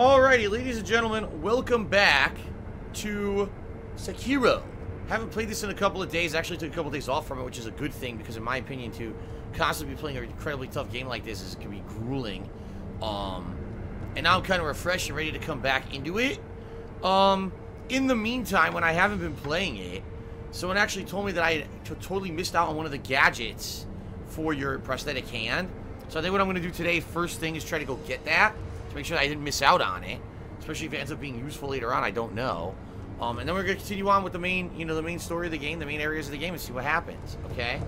Alrighty, ladies and gentlemen, welcome back to Sekiro. Haven't played this in a couple of days. Actually took a couple of days off from it, which is a good thing, because in my opinion, to constantly be playing an incredibly tough game like this can be grueling. And now I'm kind of refreshed and ready to come back into it. In the meantime, when I haven't been playing it, someone actually told me that I had totally missed out on one of the gadgets for your prosthetic hand. So I think what I'm going to do today, first thing, is try to go get that to make sure that I didn't miss out on it. Especially if it ends up being useful later on, I don't know. And then we're going to continue on with the main, the main story of the game, the main areas of the game, and see what happens. Okay.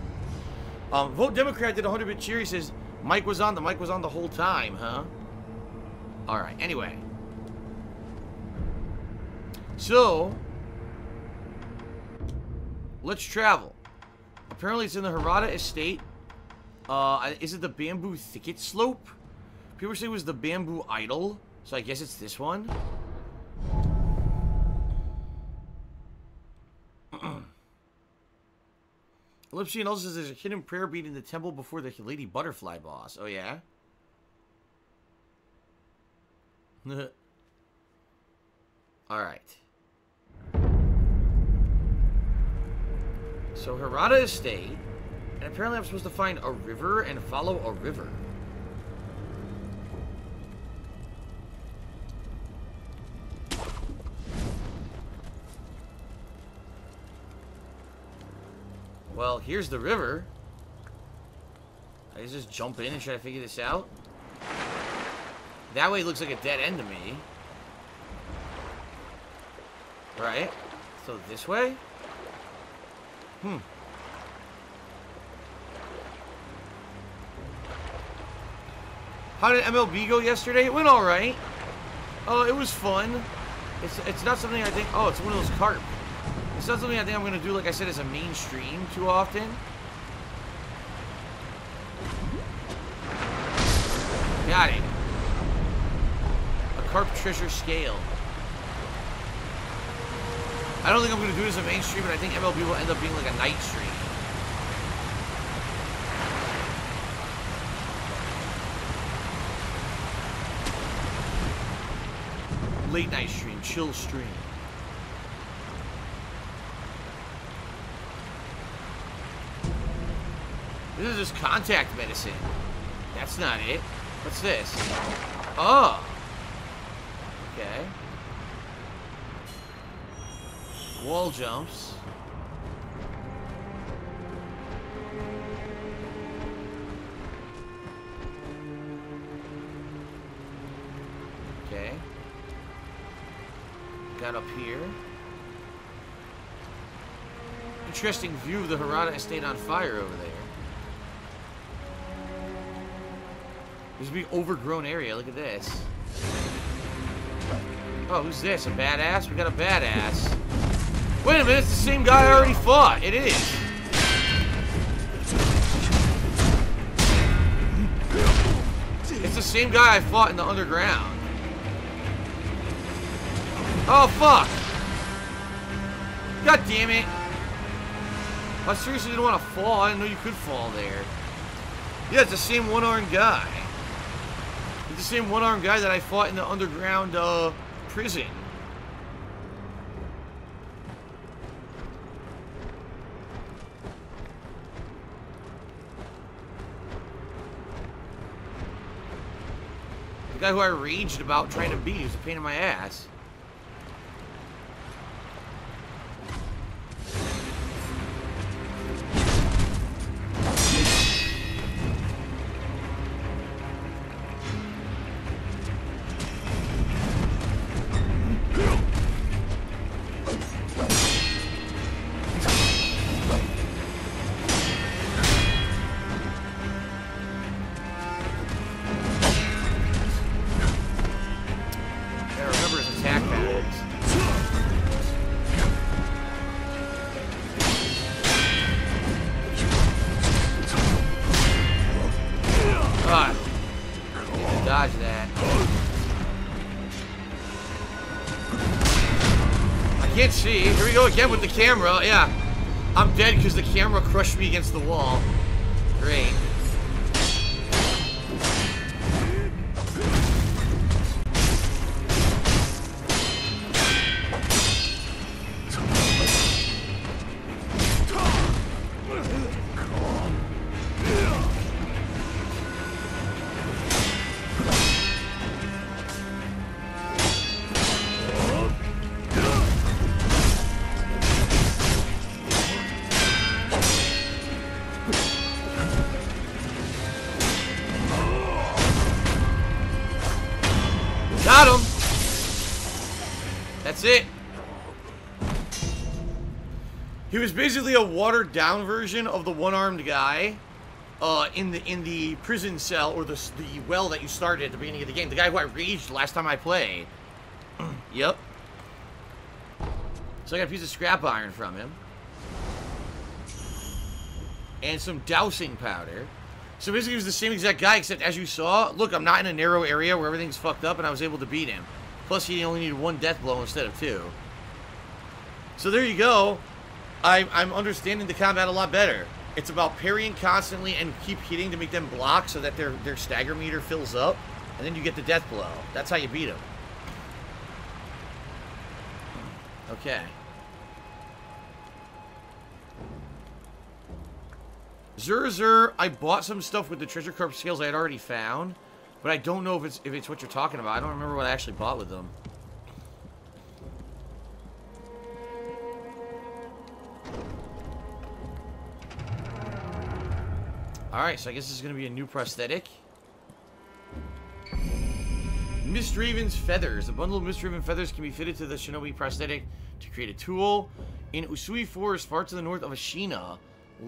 Vote Democrat did 100-bit cheer. He says Mike was on. The mic was on the whole time, huh? All right. Anyway. So, let's travel. Apparently it's in the Hirata Estate. Is it the Bamboo Thicket Slope? People say it was the Bamboo Idol, so I guess it's this one. Ellipsian also says there's a hidden prayer bead in the temple before the Lady Butterfly boss. Oh, yeah? Alright. So, Hirata Estate, and apparently I'm supposed to find a river and follow a river. Well, here's the river. I can just jump in and try to figure this out. That way it looks like a dead end to me. Right? So, this way? How did MLB go yesterday? It went alright. It was fun. It's not something I think... Oh, it's one of those carp. It's not something I think I'm going to do, like I said, as a mainstream too often. Got it. A carp treasure scale. I don't think I'm going to do it as a mainstream, but I think MLB will end up being like a night stream. Late night stream, chill stream. This is just contact medicine. That's not it. What's this? Oh! Okay. Wall jumps. Okay. Got up here. Interesting view of the Hirata Estate on fire over there. There's a big overgrown area. Look at this. Oh, who's this? A badass? We got a badass. Wait a minute, it's the same guy I already fought. It is. It's the same guy I fought in the underground. Oh, fuck. God damn it. I seriously didn't want to fall. I didn't know you could fall there. Yeah, it's the same one-armed guy. It's the same one-armed guy that I fought in the underground prison. Guy who I raged about trying to beat. He was a pain in my ass. Again with the camera, yeah. I'm dead because the camera crushed me against the wall. Great. Got him! That's it. He was basically a watered down version of the one-armed guy in the prison cell or the well that you started at the beginning of the game. The guy who I raged last time I played. Yep. So I got a piece of scrap iron from him. And some dousing powder. So basically, he was the same exact guy, except as you saw, look, I'm not in a narrow area where everything's fucked up, and I was able to beat him. Plus, he only needed one death blow instead of two. So there you go. I'm understanding the combat a lot better. It's about parrying constantly and keep hitting to make them block so that their stagger meter fills up, and then you get the death blow. That's how you beat him. Okay. Zur, I bought some stuff with the Treasure Corp scales I had already found, but I don't know if it's what you're talking about. I don't remember what I actually bought with them. Alright, so I guess this is going to be a new prosthetic. Mist Raven's feathers. A bundle of Mist Raven feathers can be fitted to the Shinobi prosthetic to create a tool. In Usui Forest, far to the north of Ashina,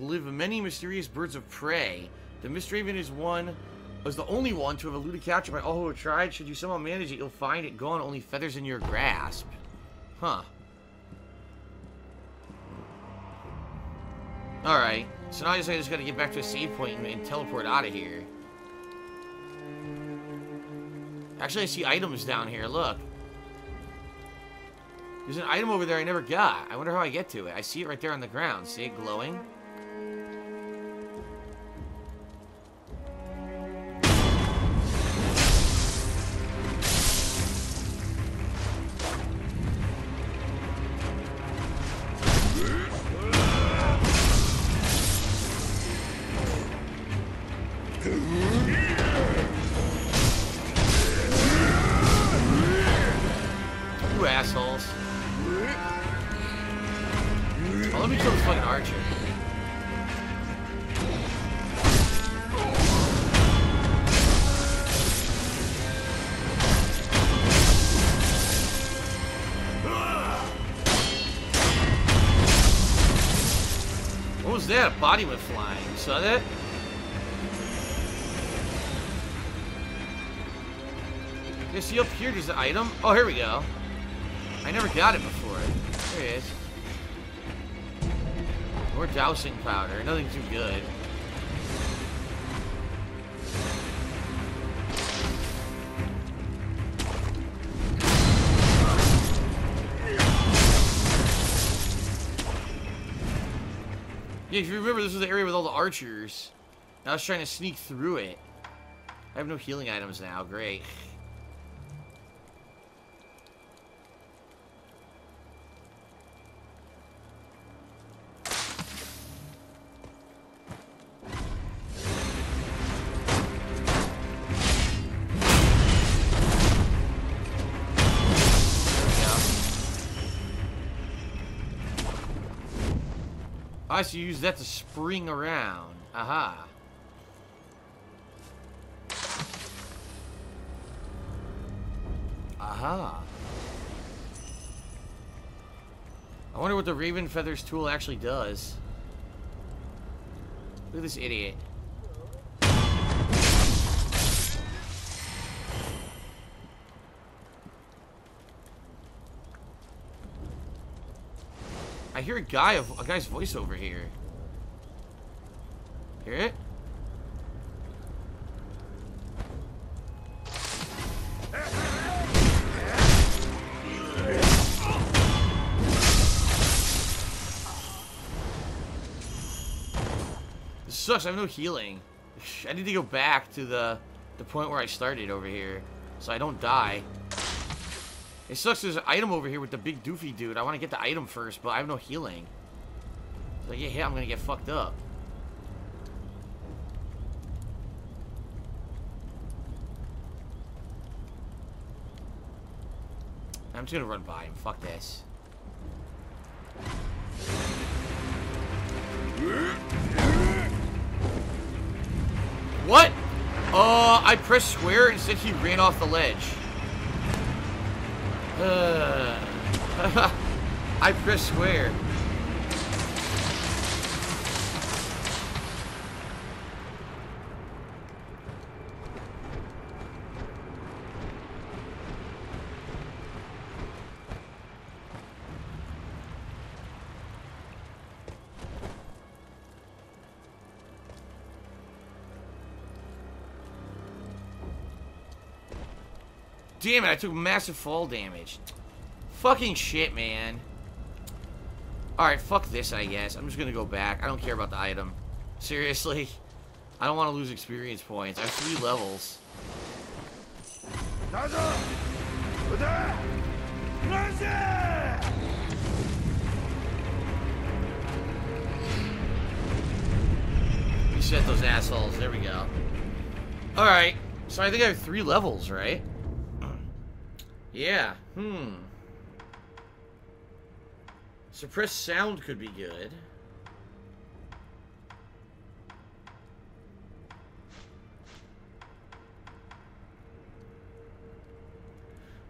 live many mysterious birds of prey. The Mist Raven is the only one to have eluded capture by all who have tried. Should you somehow manage it, you'll find it gone, only feathers in your grasp. Huh. Alright. So now I just gotta get back to a save point and teleport out of here. Actually, I see items down here. Look. There's an item over there I never got. I wonder how I get to it. I see it right there on the ground. See it glowing? Body went flying. You saw that? You see up here there's an item? Oh, here we go. I never got it before. There it is. More dousing powder. Nothing too good. Yeah, if you remember, this was the area with all the archers. I was trying to sneak through it. I have no healing items now. Great. I used to use that to spring around. Aha. Aha. I wonder what the Raven Feathers tool actually does. Look at this idiot. I hear a guy's voice over here. Hear it? This sucks. I have no healing. I need to go back to the point where I started over here, so I don't die. It sucks there's an item over here with the big doofy dude. I want to get the item first, but I have no healing. So yeah, I'm going to get fucked up. I'm just going to run by him. Fuck this. What? I pressed square and said he ran off the ledge. I pressed square. Damn it, I took massive fall damage. Fucking shit, man. Alright, fuck this, I guess. I'm just gonna go back. I don't care about the item. Seriously. I don't want to lose experience points. I have 3 levels. Reset those assholes. There we go. Alright. So I think I have 3 levels, right? Yeah, suppressed sound could be good.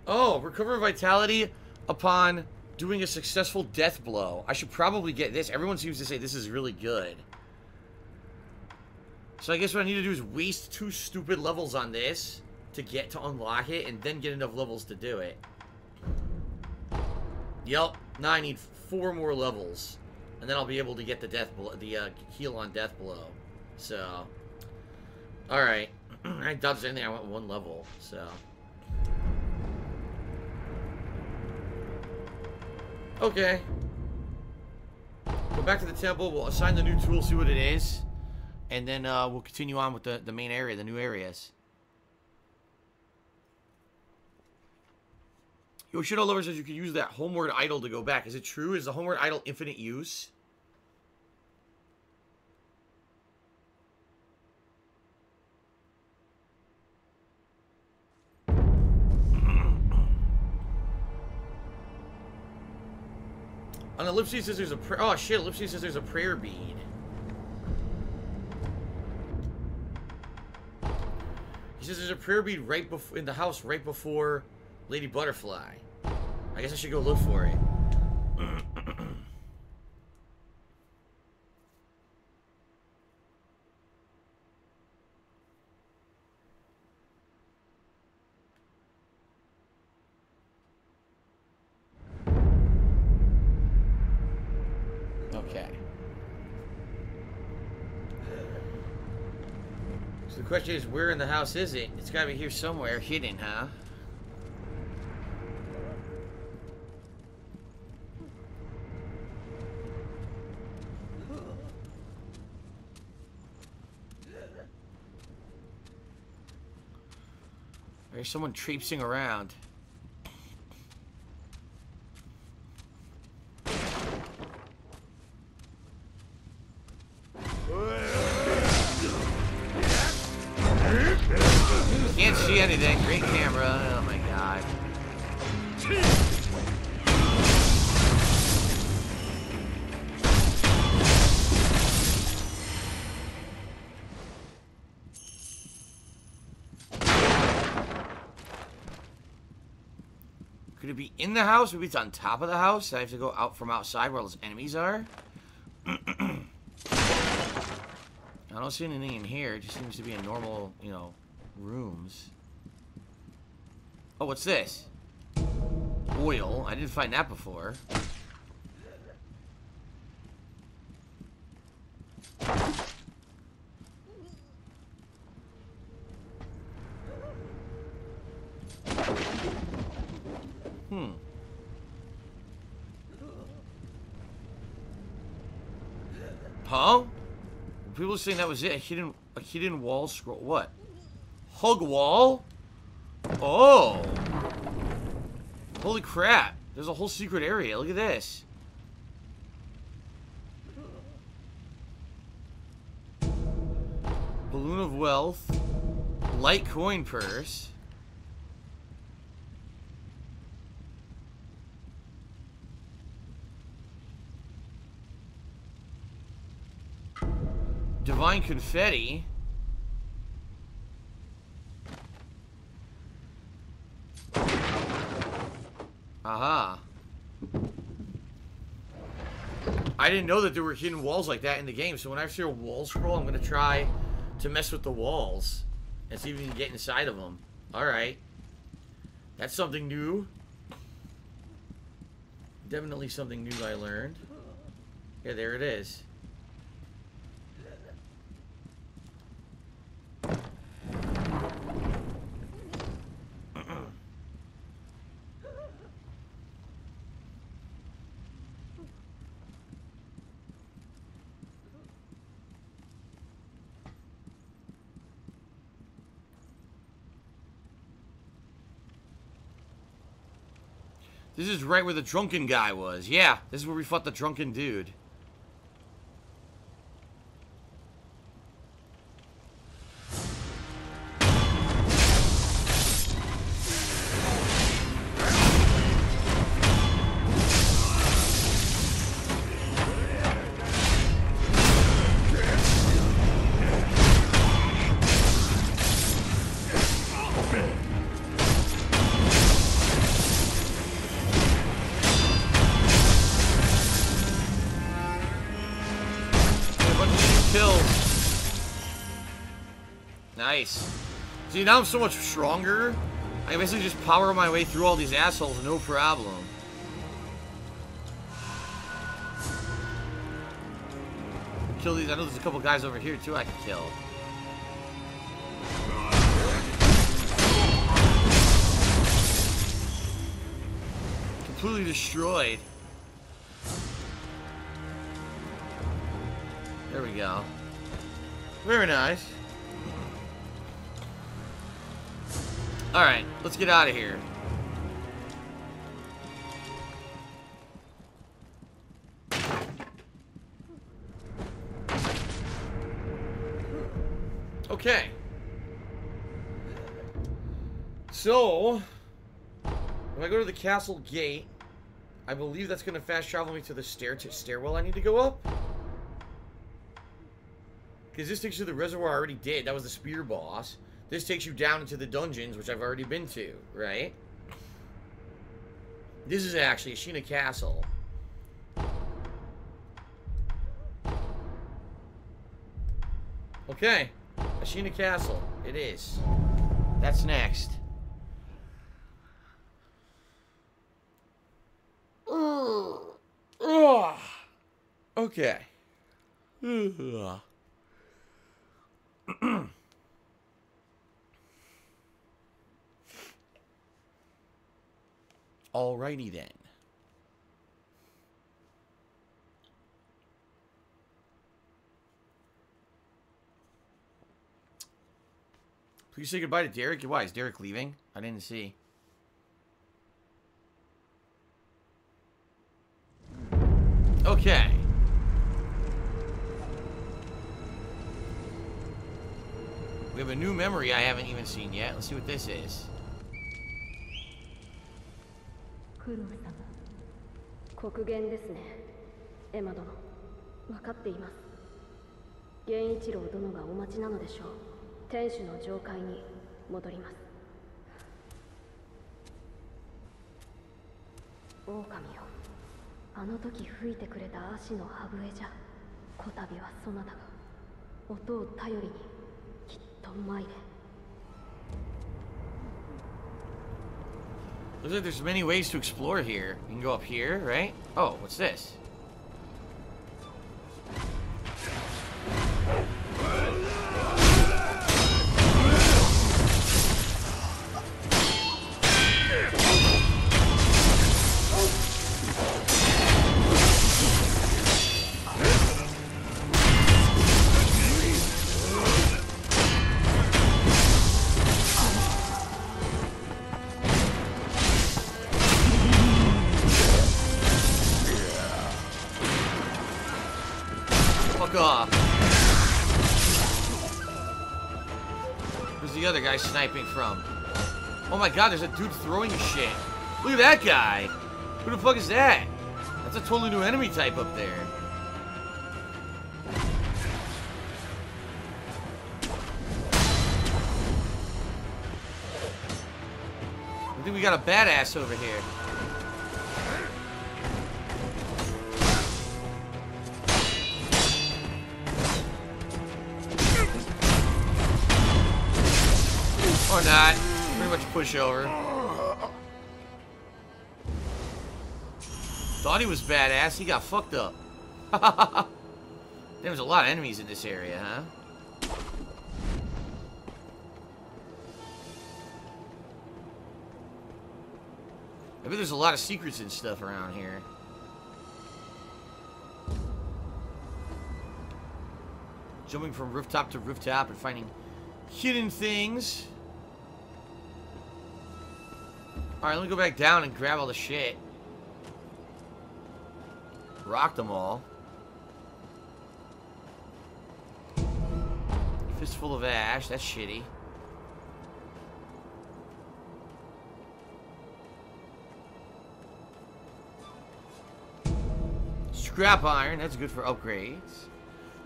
Oh, recover vitality upon doing a successful death blow. I should probably get this. Everyone seems to say this is really good. So I guess what I need to do is waste 2 stupid levels on this to get to unlock it, and then get enough levels to do it. Yup. Now I need 4 more levels, and then I'll be able to get the death blow, the heal on death blow. So, all right. I dodged anything. I went 1 level. So, okay. Go back to the temple. We'll assign the new tool, see what it is, and then we'll continue on with the main area, the new areas. Yoshino Lover says you could use that homeward idol to go back. Is it true? Is the homeward idol infinite use? On Ellipsy says there's a prayer. Oh shit, Ellipsy says there's a prayer bead. He says there's a prayer bead right before in the house right before Lady Butterfly. I guess I should go look for it. Okay. So the question is, where in the house is it? It's gotta be here somewhere, hidden, huh? There's someone traipsing around. Can't see anything. Great camera. Oh my god. Could it be in the house? Maybe it's on top of the house. I have to go out from outside where all those enemies are. I don't see anything in here. It just seems to be in normal, you know, rooms. Oh, what's this? Oil. I didn't find that before. Huh? People were saying that was it. A hidden wall scroll. What? Hug wall? Oh! Holy crap! There's a whole secret area. Look at this. Balloon of wealth. Light coin purse. Divine confetti. Aha. I didn't know that there were hidden walls like that in the game, so when I see a wall scroll, I'm going to try to mess with the walls and see if we can get inside of them. Alright. That's something new. Definitely something new I learned. Yeah, there it is. This is right where the drunken guy was. Yeah, this is where we fought the drunken dude. Nice. See, now I'm so much stronger. I can basically just power my way through all these assholes, no problem. Kill these. I know there's a couple guys over here too I can kill. Completely destroyed. There we go. Very nice. Alright, let's get out of here. Okay. So, when I go to the castle gate, I believe that's going to fast travel me to the stairwell I need to go up. Because this takes you to the reservoir I already did. That was the spear boss. This takes you down into the dungeons, which I've already been to, right? This is actually Ashina Castle. Okay. Ashina Castle. It is. That's next. Okay. Alrighty then. Please say goodbye to Derek. Why is Derek leaving? I didn't see. Okay. We have a new memory I haven't even seen yet. Let's see what this is. Looks like there's many ways to explore here. You can go up here, right? Oh, what's this? Sniping from. Oh my god, there's a dude throwing shit. Look at that guy. Who the fuck is that? That's a totally new enemy type up there. I think we got a badass over here. Or not. Pretty much pushover. Thought he was badass. He got fucked up. There was a lot of enemies in this area, huh? I bet there's a lot of secrets and stuff around here. Jumping from rooftop to rooftop and finding hidden things. Alright, let me go back down and grab all the shit. Rocked them all. Fistful of ash, that's shitty. Scrap iron, that's good for upgrades.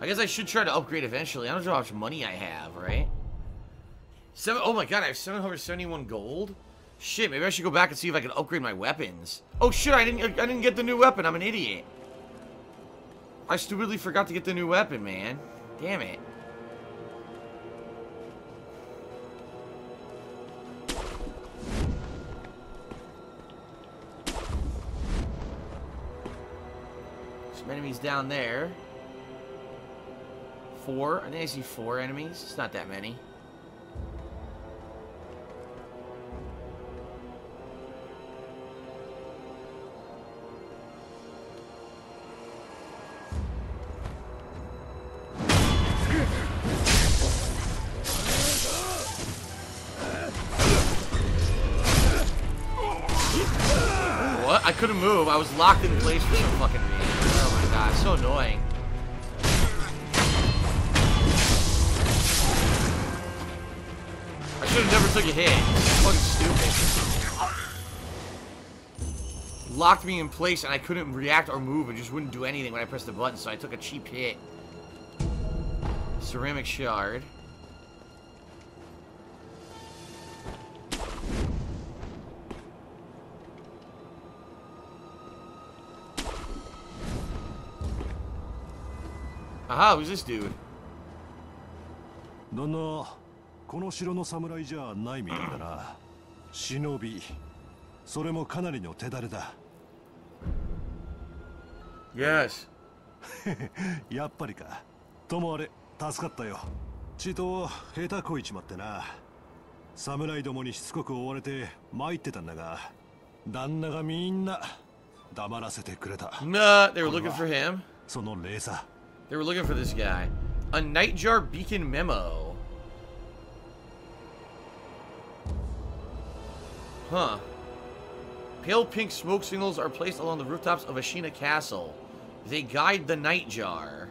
I guess I should try to upgrade eventually. I don't know how much money I have, right? Oh my god, I have 771 gold? Shit, maybe I should go back and see if I can upgrade my weapons. Oh shit, I didn't get the new weapon. I'm an idiot. I stupidly forgot to get the new weapon, man. Damn it. Some enemies down there. Four. I think I see four enemies. It's not that many. What? I couldn't move. I was locked in place for some fucking reason. Oh my god, so annoying. I should've never took a hit. Fucking stupid. Locked me in place and I couldn't react or move. It just wouldn't do anything when I pressed the button, so I took a cheap hit. Ceramic shard. Aha, who's this dude? Dunno. この城の侍じゃないみたいだな。忍び。それもかなりの手だれだ。Yes。やっぱりか。ともあれ、助かったよ。ちと下手こいちまってな。侍どもにしつこく追われて参ってたんだが、旦那がみんな黙らせてくれた。Nah, they were looking for him. その礼さ。They were looking for this guy. A nightjar beacon memo. Huh. Pale pink smoke signals are placed along the rooftops of Ashina Castle. They guide the nightjar.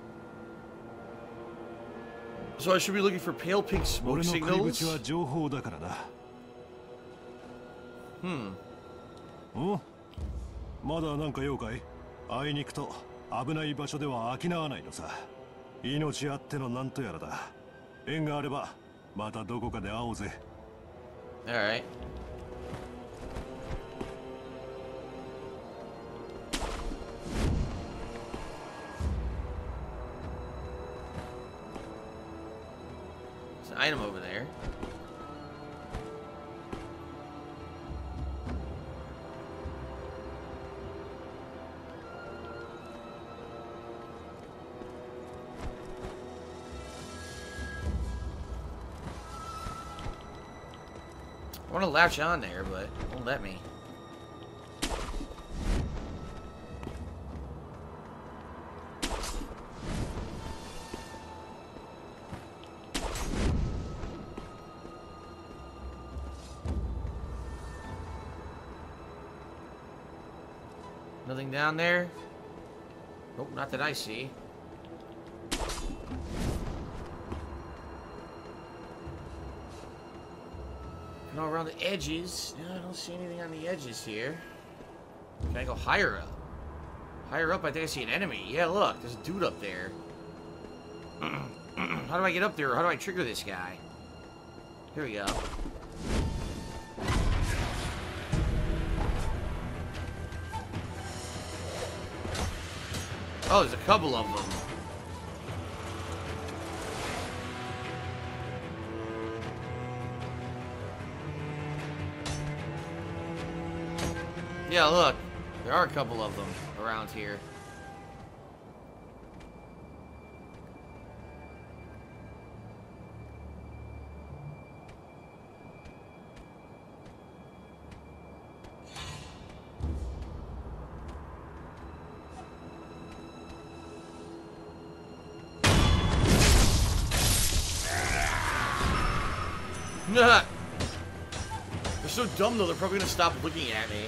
So I should be looking for pale pink smoke signals? Hmm. Alright. Item over there. I want to latch on there, but it won't let me. Nothing down there? Nope, not that I see. And all around the edges. No, I don't see anything on the edges here. Can I go higher up? Higher up, I think I see an enemy. Yeah, look, there's a dude up there. How do I get up there? How do I trigger this guy? Here we go. Oh, there's a couple of them. Yeah, look. There are a couple of them around here. They're so dumb though, they're probably gonna stop looking at me.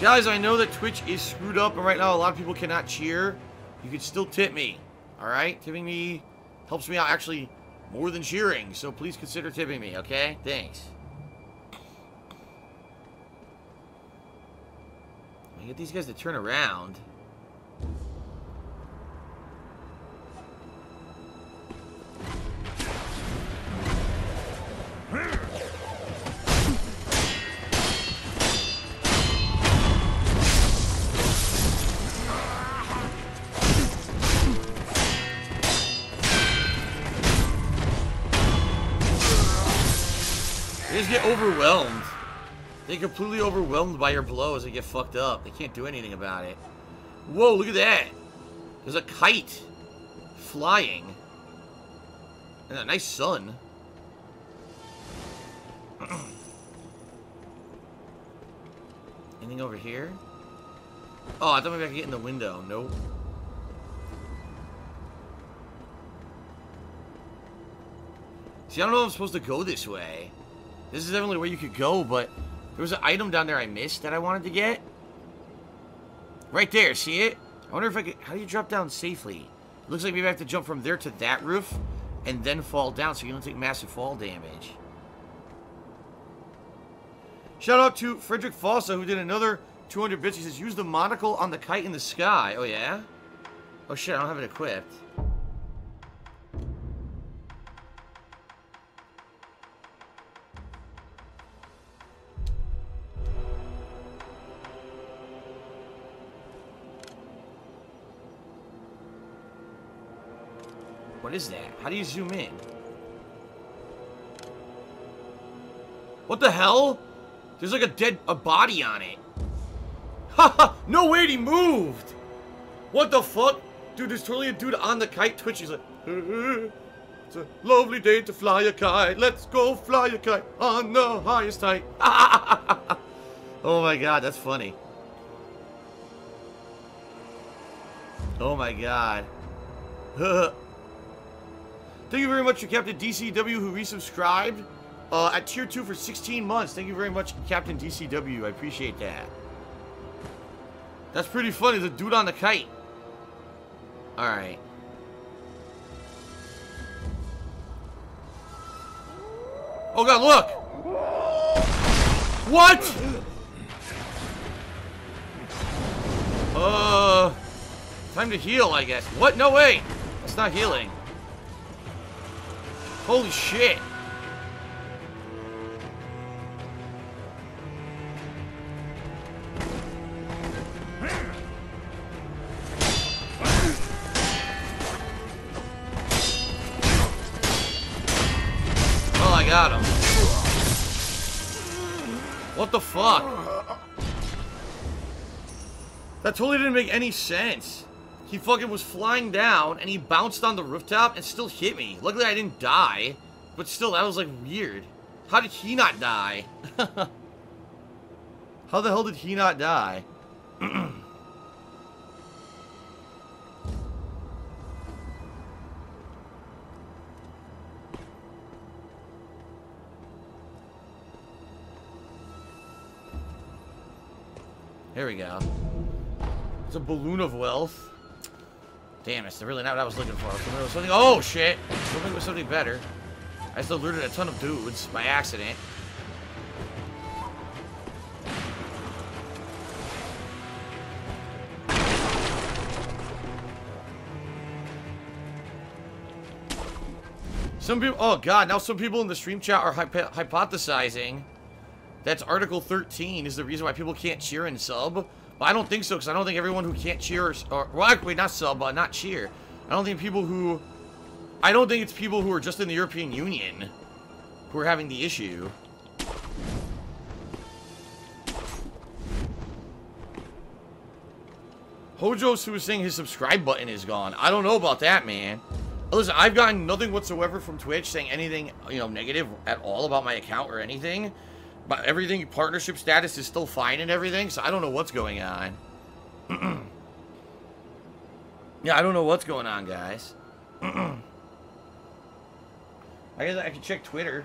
Guys, I know that Twitch is screwed up and right now a lot of people cannot cheer. You can still tip me, alright? Tipping me helps me out actually more than cheering, so please consider tipping me, okay? Thanks. I get these guys to turn around. They just get overwhelmed. They get completely overwhelmed by your blows. They get fucked up. They can't do anything about it. Whoa, look at that. There's a kite flying. And a nice sun. Anything over here? Oh, I thought maybe I could get in the window. Nope. See, I don't know if I'm supposed to go this way. This is definitely where you could go, but there was an item down there I missed that I wanted to get. Right there, see it? I wonder if I could... How do you drop down safely? It looks like maybe I have to jump from there to that roof and then fall down so you don't take massive fall damage. Shout out to Frederick Fossa, who did another 200 bits. He says, use the monocle on the kite in the sky. Oh, yeah? Oh, shit, I don't have it equipped. What is that? How do you zoom in? What the hell? There's like a body on it. Haha! No way, he moved! What the fuck? Dude, there's totally a dude on the kite Twitch. He's like, it's a lovely day to fly a kite. Let's go fly a kite on the highest height. Oh my god, that's funny. Oh my god. Thank you very much to Captain DCW, who resubscribed at Tier 2 for 16 months. Thank you very much, Captain DCW. I appreciate that. That's pretty funny, the dude on the kite. Alright. Oh god, look! What?! Time to heal, I guess. What? No way! That's not healing. Holy shit! Well, I got him. What the fuck? That totally didn't make any sense. He fucking was flying down, and he bounced on the rooftop and still hit me. Luckily, I didn't die, but still, that was, like, weird. How did he not die? How the hell did he not die? Here we go. It's a balloon of wealth. Damn, it's really not what I was looking for. Something, oh, shit! Something was something better. I just alerted a ton of dudes by accident. Some people... Oh, God. Now some people in the stream chat are hypothesizing that's Article 13 is the reason why people can't cheer and sub. But I don't think so, because I don't think everyone who can't cheer or well, wait, not sub, but not cheer. I don't think people who... I don't think it's people who are just in the European Union who are having the issue. Hojo's who was saying his subscribe button is gone. I don't know about that, man. Listen, I've gotten nothing whatsoever from Twitch saying anything, you know, negative at all about my account or anything. But everything, partnership status is still fine and everything, so I don't know what's going on. Yeah, I don't know what's going on, guys. I guess I could check Twitter.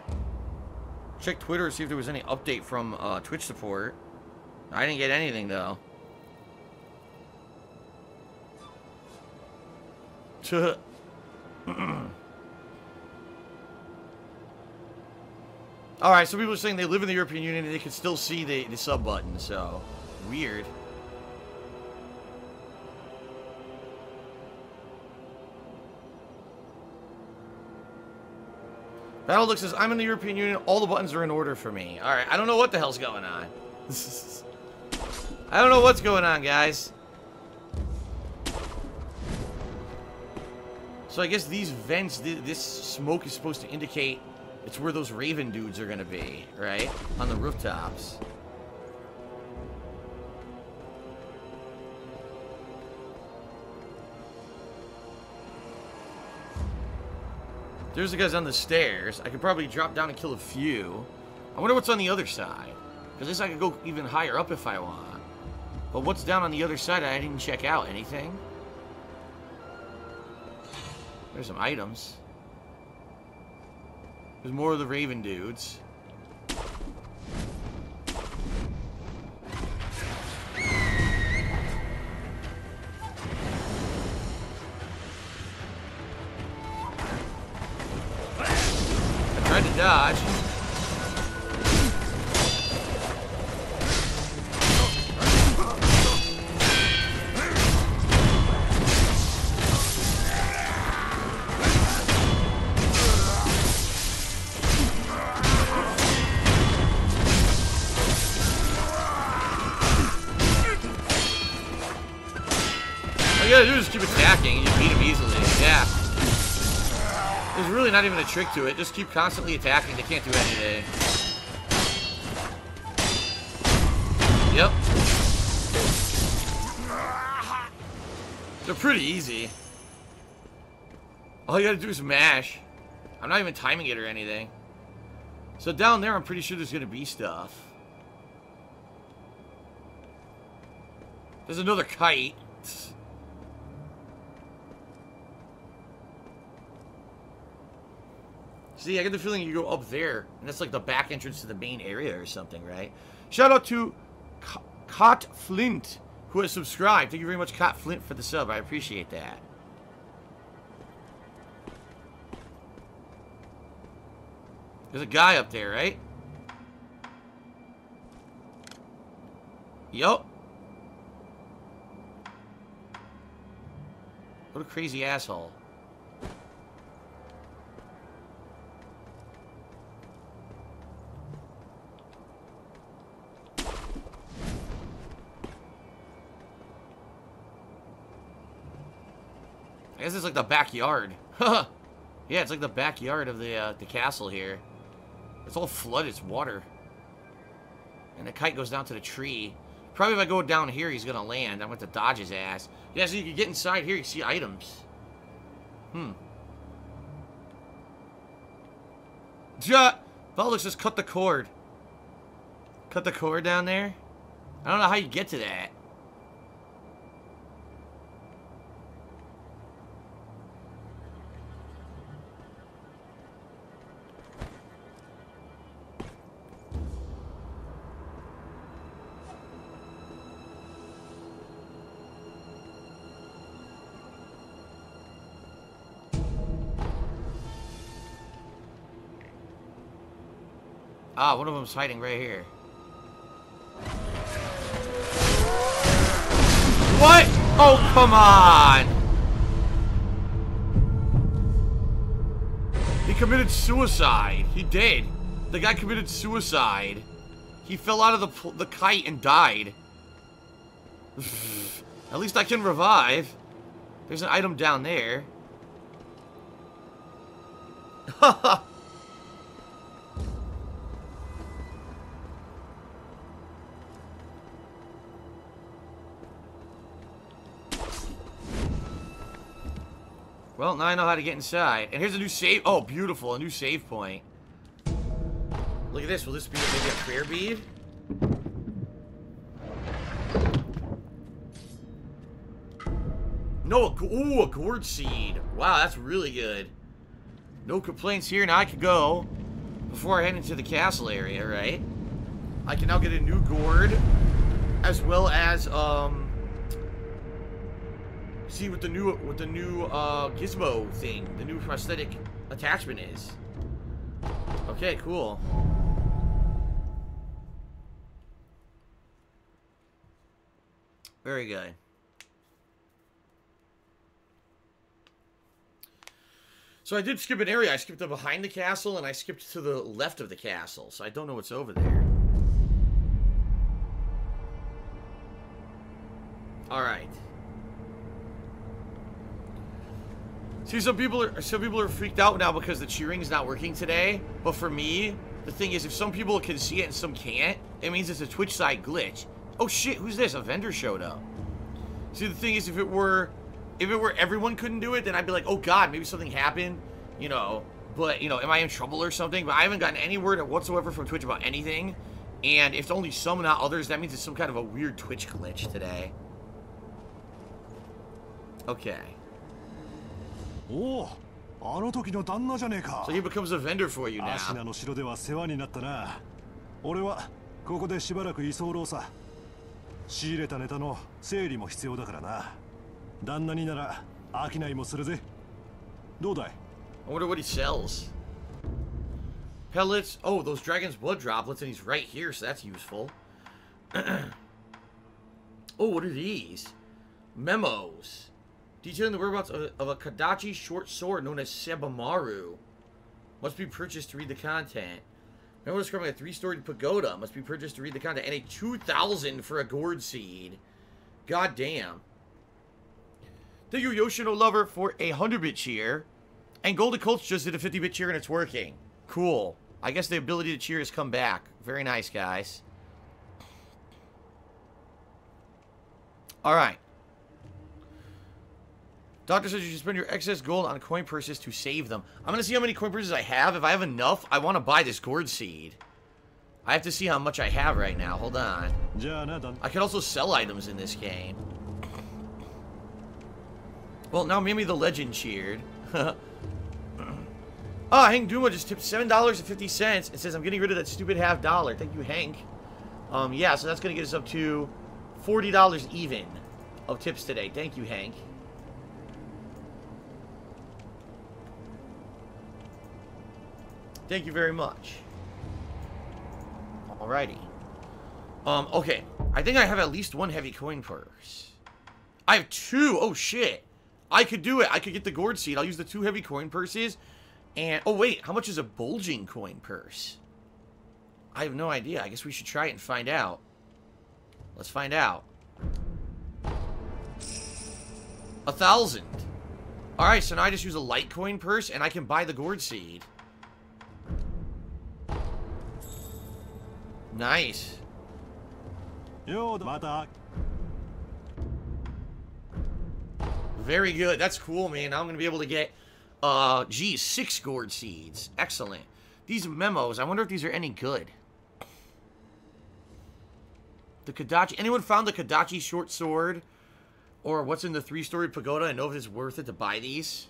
Check Twitter to see if there was any update from Twitch support. I didn't get anything, though. Alright, so people are saying they live in the European Union and they can still see the sub button, so... weird. Battlelook says, I'm in the European Union, all the buttons are in order for me. Alright, I don't know what the hell's going on. I don't know what's going on, guys. So I guess these vents, this smoke is supposed to indicate it's where those raven dudes are gonna be, right? On the rooftops. There's the guys on the stairs. I could probably drop down and kill a few. I wonder what's on the other side. Because this I could go even higher up if I want. But what's down on the other side I didn't check out? Anything? There's some items. There's more of the Raven dudes. I tried to dodge. Not even a trick to it, just keep constantly attacking. They can't do anything. Yep. They're pretty easy. All you gotta do is mash. I'm not even timing it or anything. So down there, I'm pretty sure there's gonna be stuff. There's another kite. See, I get the feeling you go up there, and that's like the back entrance to the main area or something, right? Shout out to Cot Flint, who has subscribed. Thank you very much, Cot Flint, for the sub. I appreciate that. There's a guy up there, right? Yup. What a crazy asshole. I guess it's like the backyard. Yeah, it's like the backyard of the castle here. It's all flooded, it's water. And the kite goes down to the tree. Probably if I go down here, he's gonna land. I'm gonna have to dodge his ass. Yeah, so you can get inside here, you see items. Baldux just cut the cord. Cut the cord down there? I don't know how you get to that. Ah, one of them's hiding right here. What? Oh, come on! He committed suicide. He did. The guy committed suicide. He fell out of the kite and died. At least I can revive. There's an item down there. Haha. Well, now I know how to get inside. And here's a new save. Oh, beautiful. A new save point. Look at this. Will this be maybe a prayer bead? No, ooh, a gourd seed. Wow, that's really good. No complaints here. Now I could go before I head into the castle area, right? I can now get a new gourd as well as, see what the new gizmo thing, the new prosthetic attachment is. Okay, cool. Very good. So I did skip an area. I skipped to behind the castle and I skipped to the left of the castle. So I don't know what's over there. All right. See, some people are freaked out now because the cheering's not working today. But for me, the thing is, if some people can see it and some can't, it means it's a Twitch side glitch. Oh shit, who's this? A vendor showed up. See, the thing is, if it were everyone couldn't do it, then I'd be like, oh god, maybe something happened, you know. But you know, am I in trouble or something? But I haven't gotten any word whatsoever from Twitch about anything. And if only some, not others, that means it's some kind of a weird Twitch glitch today. Okay. Oh, so he becomes a vendor for you now. I wonder what he sells. Pellets. Oh, those dragon's blood droplets, and he's right here, so that's useful. Oh, what are these? Memos. Detailing the whereabouts of a Kodachi short sword known as Sabimaru. Must be purchased to read the content. Remember describing a 3-story pagoda. Must be purchased to read the content. And a 2,000 for a gourd seed. God damn. Thank you, Yoshino Lover, for a 100-bit cheer. And Golden Colts just did a 50-bit cheer and it's working. Cool. I guess the ability to cheer has come back. Very nice, guys. Alright. Doctor says you should spend your excess gold on coin purses to save them. I'm going to see how many coin purses I have. If I have enough, I want to buy this gourd seed. I have to see how much I have right now. Hold on. I could also sell items in this game. Well, now Mimi the Legend cheered. Oh, Hank Duma just tipped $7.50 and says, I'm getting rid of that stupid $0.50. Thank you, Hank. Yeah, so that's going to get us up to $40 even of tips today. Thank you, Hank. Thank you very much. Alrighty. Okay. I think I have at least one heavy coin purse. I have two! Oh, shit. I could do it. I could get the gourd seed. I'll use the 2 heavy coin purses. And, oh, wait. How much is a bulging coin purse? I have no idea. I guess we should try it and find out. Let's find out. 1,000. Alright, so now I just use a light coin purse and I can buy the gourd seed. Nice. Very good. That's cool, man. Now I'm going to be able to get, geez, 6 gourd seeds. Excellent. These memos, I wonder if these are any good. The Kodachi. Anyone found the Kodachi short sword? Or what's in the 3-story pagoda? I know if it's worth it to buy these.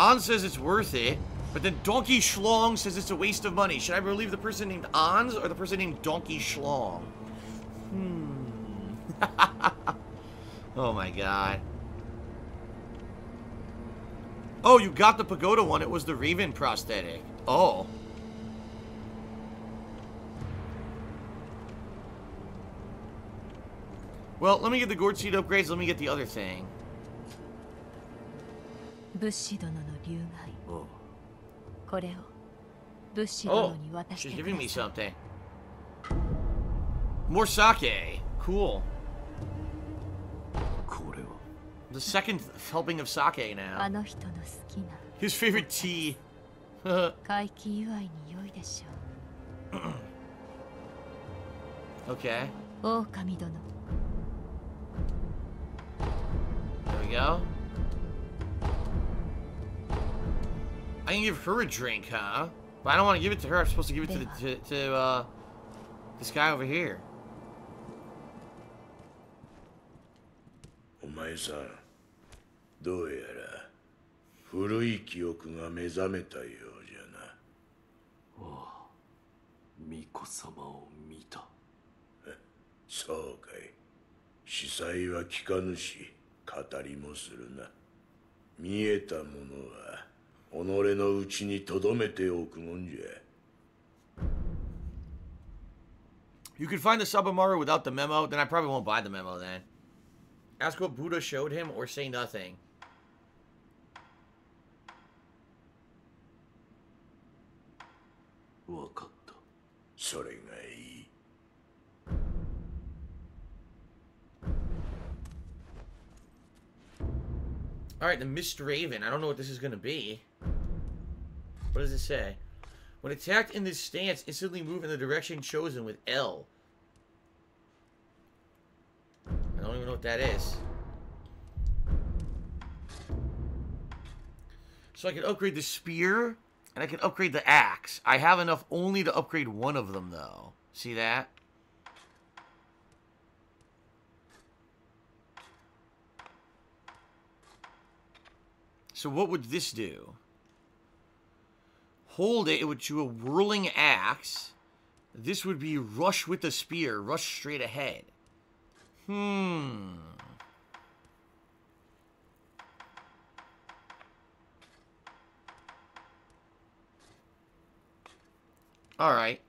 An says it's worth it, but then Donkey Schlong says it's a waste of money. Should I believe the person named Ans or the person named Donkey Schlong? Oh my god. Oh, you got the pagoda one. It was the Raven prosthetic. Oh. Well, let me get the gourd seed upgrades. Let me get the other thing. Oh. Oh, she's giving me something. More sake. Cool. The second helping of sake now. His favorite tea. Okay. There we go. I can give her a drink, huh? But I don't want to give it to her. I'm supposed to give it to this guy over here. Omae-san, do ya ra, furui kyoku ga mezameta you ja na. Oh, Miko-sama o mita. So kai. Shisai wa kikanu shi, katari mo suru na. Mieta mono wa onore no uchi ni todomete oku mon ja. You can find the Sabimaru without the memo, then I probably won't buy the memo then. Ask what Buddha showed him or say nothing. Wakata. Sorry, guy. Alright, the Mist Raven. I don't know what this is going to be. What does it say? When attacked in this stance, instantly move in the direction chosen with L. I don't even know what that is. So I can upgrade the spear, and I can upgrade the axe. I have enough only to upgrade one of them, though. See that? So what would this do? Hold it, it would do a whirling axe. This would be rush with the spear, rush straight ahead. Alright.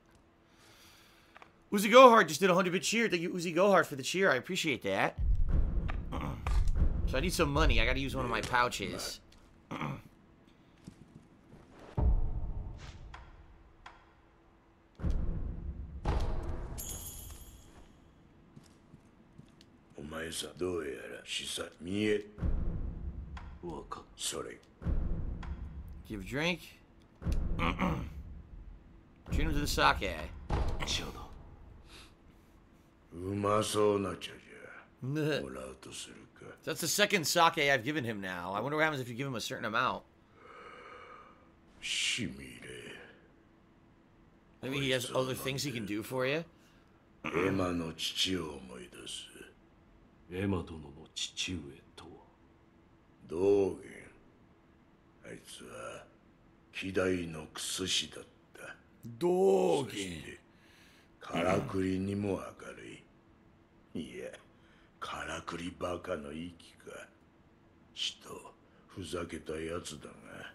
Uzi Gohard just did 100 bit cheer. Thank you, Uzi Gohard, for the cheer. I appreciate that. So I need some money. I gotta use one of my pouches. Do ya ra, she said, me. Sorry. Give a drink. Drink to the sake. That's the second sake I've given him now. I wonder what happens if you give him a certain amount. Maybe he has other things he can do for you. Emma dono no chichiue to wa? Dogen. Aitsu wa kidai no kusushi datta. Dogen. Karakuri ni mo akarui. Iya, karakuri baka no iki ka. Chito fuzaketa yatsu da ga,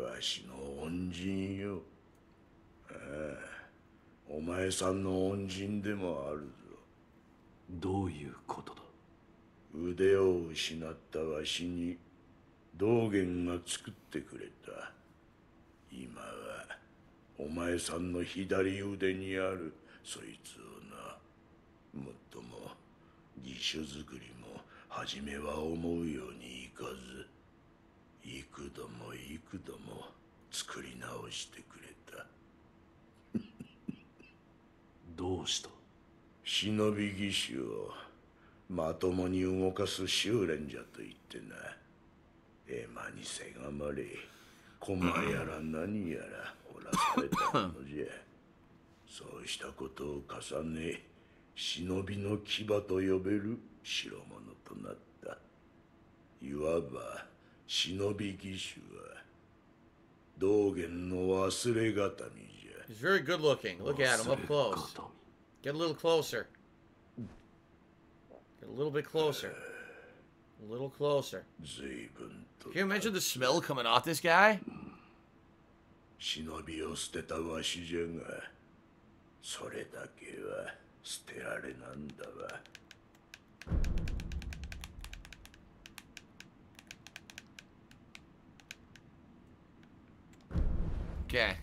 washi no onjin yo. Omae-san no onjin demo aru zo. Douyu koto da? 腕を失ったわしに道元が作ってくれた。今はお前さんの左腕にあるそいつをな。もっとも義手作りも初めは思うようにいかず、幾度も幾度も作り直してくれた。どうした？忍び義手を まともに動かす修練じゃと言ってな。エマにせがまれ、駒やら何やら掘らされたのじゃ。そうしたことを重ね、忍びの牙と呼べる代物となった。いわば忍び義手は道元の忘れ形見じゃ。He's very good looking. Look at him up close. Get a little closer. A little bit closer. A little closer. Can you imagine the smell coming off this guy? Okay.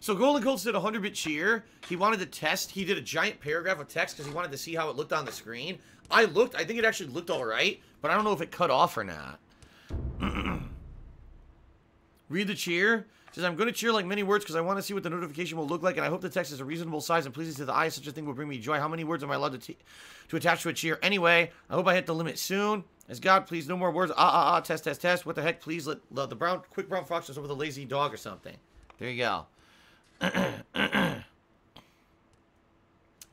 So Golden Colts did 100 bit cheer. He wanted to test. He did a giant paragraph of text because he wanted to see how it looked on the screen. I looked. I think it actually looked all right, but I don't know if it cut off or not. Read the cheer. It says, I'm going to cheer like many words because I want to see what the notification will look like, and I hope the text is a reasonable size and pleasing to the eye. Such a thing will bring me joy. How many words am I allowed to attach to a cheer? Anyway, I hope I hit the limit soon. As God, please, no more words. Test, test, test. What the heck? Please let the quick brown fox just over the lazy dog or something. There you go.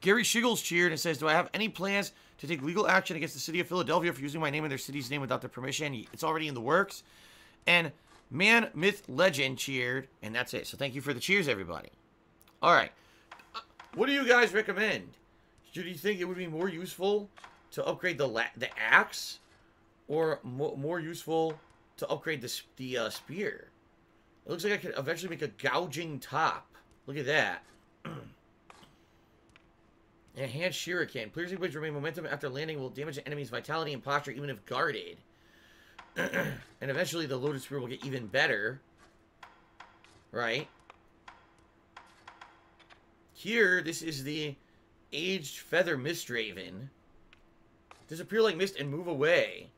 Gary Shiggles cheered and says, do I have any plans to take legal action against the city of Philadelphia for using my name and their city's name without their permission? It's already in the works. And Man, Myth, Legend cheered, and that's it. So thank you for the cheers, everybody. All right. What do you guys recommend? Do you think it would be more useful to upgrade the axe? Or more useful to upgrade the spear. It looks like I could eventually make a gouging top. Look at that. Enhanced shuriken. Players who remain momentum after landing will damage the enemy's vitality and posture even if guarded. And eventually the lotus spear will get even better. Right? Here, this is the aged feather mist raven. Disappear like mist and move away.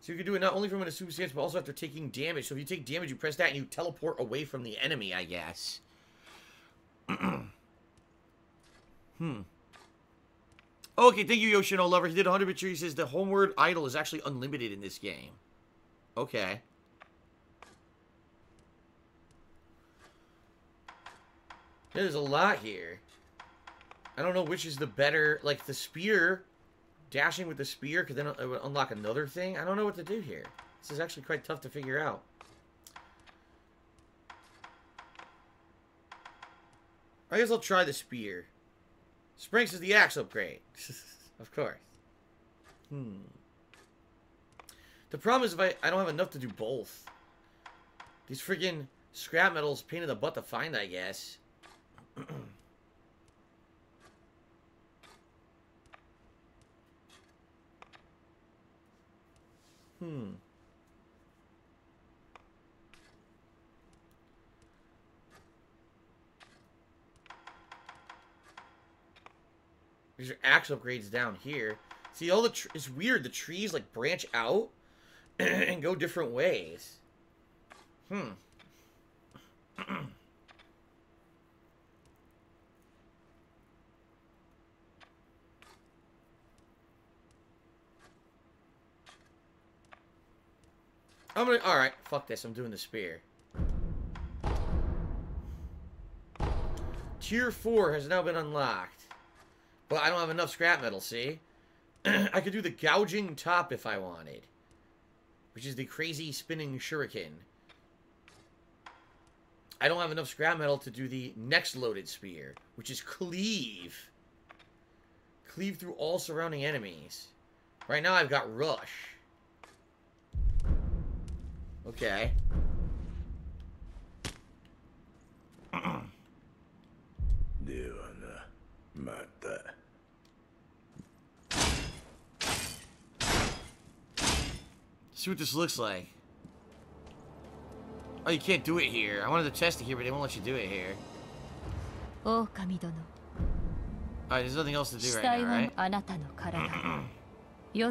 So you can do it not only from an assumed stance, but also after taking damage. So if you take damage, you press that and you teleport away from the enemy, I guess. Okay, thank you, Yoshino Lover. He did 100 bit cheer. He says the homeward idol is actually unlimited in this game. Okay. There's a lot here. I don't know which is the better, like the spear... Dashing with the spear, because then it would unlock another thing. I don't know what to do here. This is actually quite tough to figure out. I guess I'll try the spear. Sprinks is the axe upgrade. Of course. The problem is if I don't have enough to do both. These freaking scrap metals pain in the butt to find, I guess. These are axe upgrades down here. See, all it's weird. The trees like branch out and go different ways. Alright, fuck this, I'm doing the spear. Tier 4 has now been unlocked. But I don't have enough scrap metal, see? I could do the gouging top if I wanted. Which is the crazy spinning shuriken. I don't have enough scrap metal to do the next loaded spear, which is cleave. Cleave through all surrounding enemies. Right now I've got rush. Okay. See what this looks like. Oh, you can't do it here. I wanted to test it here, but they won't let you do it here. Alright, there's nothing else to do right now, right? Your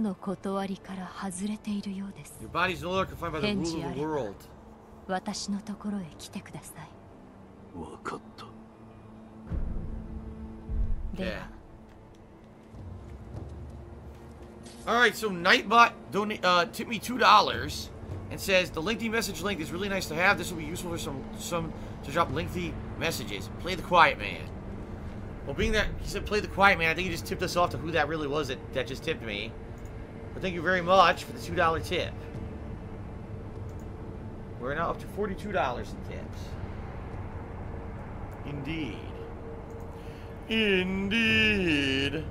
body's no longer confined by the rules of the world. Yeah. Alright, so Nightbot tipped me $2 and says, the lengthy message length is really nice to have. This will be useful for some to drop lengthy messages. Play the quiet man. Well, being that he said play the quiet man, I think he just tipped us off to who that really was that just tipped me. But thank you very much for the $2 tip. We're now up to $42 in tips. Indeed. Indeed.